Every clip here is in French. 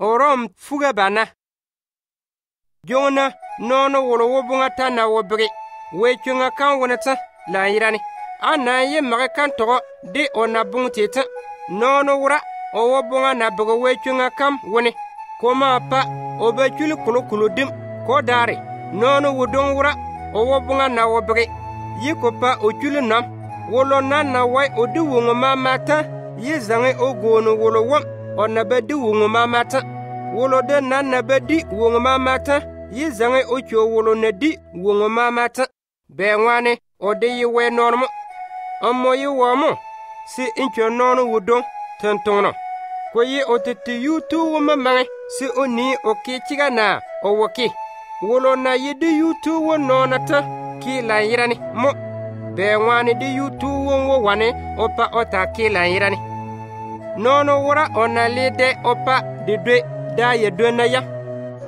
Orom fuga bana. Jona nono wolo wobunga tana wobri. Wechunga kan wonata la irani. Ana ye marekan toro de onabung teta. Nono wura o wobunga na bro wechunga kam wone. Koma apa obechulu kulu kulu dim kodari. Nono wudong wura o wobunga na wobri. Yikopa ochulu nam. Wolo nana wai odi wongoma mata. Ye zange ogono wolo wom. Onabedi wongoma mata. Wolo de nanabedi wongoma mata. Ye zange ocho wolo nedi wongoma mata. Bengwane ode ye we normo. Ammo ye wamo. Si incho nono wudon tentono. Koye oteti yutu woma mange. Si oni oki chiga na owoki. Wolo na yedi yutu wononata. Ki la irani mo. Bengwane di yutu wongo wane. Opa ota ki la irani. Nono wora onale de opa de dwe da ye dwena ya.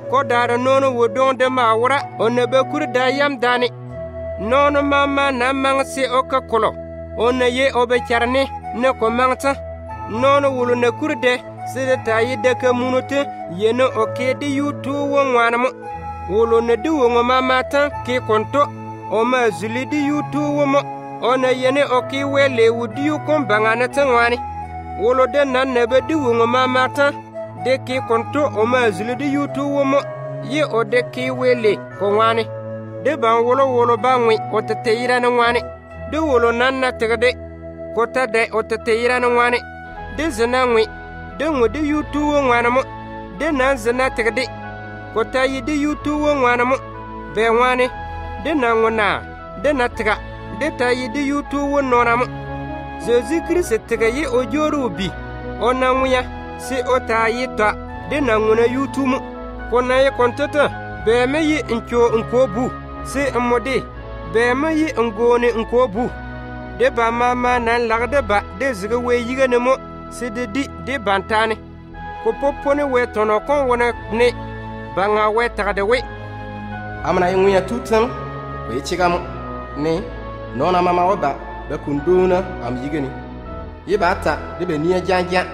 Kodara nono wudon de ma wora onebe kuri da yam dani. Nono mama na mangse oka kolo. Ona ye obe charne ne komangta. Nono wulu ne kuri de sida ta ye deke munute ye no oke de yutu wongwanamu. Wulu ne di wongo mama tan ke konto. Oma zuli di yutu womo. Ona ye ne oke wele wudiyu kombangana tangwani. Wolo de nan nebe di wungo mamata. De ki konto oma zili di yutu womo. Ye o de ki wele ko wane. De ban wolo bangwe o te teira na wane. De wolo nan na tegade. Kota de o te teira na wane. De zina ngwe. De ngwe di yutu wo wane mo. De nan zina tegade. Kota yi di yutu wo wane mo. Be wane. De nan wana. De na tega. De ta yi di yutu wo nona mo. Zezi Kristi tega ye ojoru bi. Ona nguya se ota ye ta. De na nguna yutumu. Kona ye kontata. Beme ye ncho nkobu. Se amode. Beme ye ngone nkobu. De ba mama nan lagde ba. De zige we yigane mo. Se de di de bantane. Kopopone we tonokon wana ne. Banga we tagade we. Amana ye nguya tutang. We chigamo. Ne. Nona mama oba. Bakunduna am yigeni ye bata de benia janja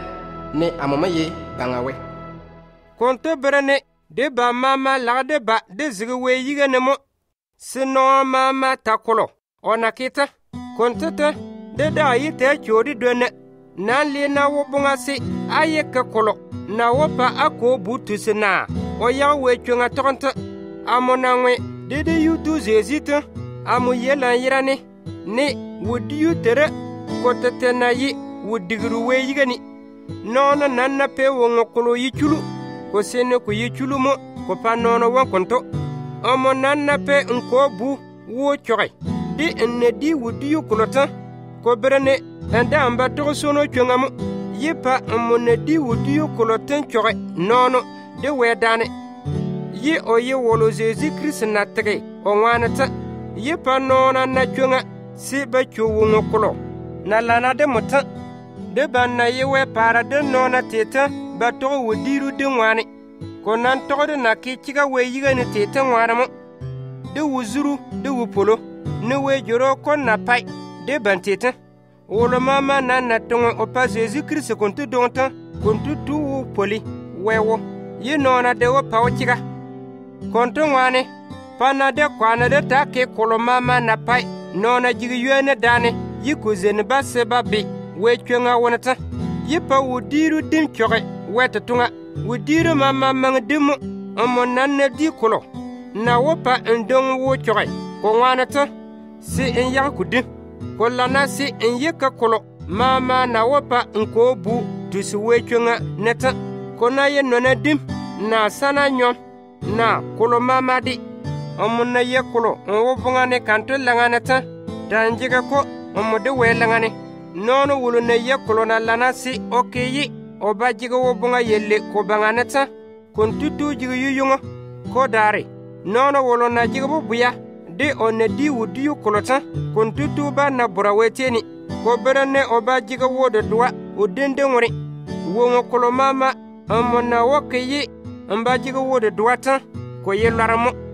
ne amamaye bangawe konto berane de ba mama la de ba de zigwe yigene mo sino mama takolo onakita kontete de da yite chori done nanle na wobunga si ayeka kolo na wopa akobutu sina oya wechunga tonto amonanwe de yutu zezita amuye la yirane ne wudiyu tere kotete na yi wudigiru we yigani nono nanna pe wongo kolo yichulu ko sene ko yichulu mo ko pa nono won konto omo nanna pe nko bu wo chore di enne di wudiyu kolota ko berene enda amba to sono chongamu yipa omo ne di wudiyu koloten chore nono de wedane yi oye wolo Jésus Christ na tere onwanata yipa nona na chonga si ba chuwu ngokolo na lana de muta de banna yewe para de nona teta ba to wudiru de ngwani konan to de na kichiga we yigane teta ngwaramo de wuzuru de wupolo ne we joro kon na pai de ban teta wolo mama na na tongo opa Jésus Christ kontu donta kontu tu poli wewo ye nona de wo pawo chiga kontu ngwani pana de kwana de ta ke kolo mama na pai nona jigi yuene dane yiku zeni basse babi wechwenga wonata yipa wudiru dim chore wetatunga wudiru mama mangdimu omo nanne di kolo na wopa ndong wo chore ko wanata si enyak kudim ko lana si enyeka kolo mama na wopa nko bu dusu wechwenga neta kona ye nona dim na sana nyom na kolo mama di omuna ye kolo wobunga ne kanto langana ta danjiga ko omude we langane nono wulu ne ye kolo na lanasi okeyi obajiga wobunga yelle ko bangana ta kontutu jiga yuyunga ko dare nono wulu na jiga buya de onedi wudiyu kolo ta kontutu ba na buraweteni ko berane obajiga wodo duwa odende ngori wongo kolo mama omuna wokeyi ombajiga wodo duwa ta ko yelaramo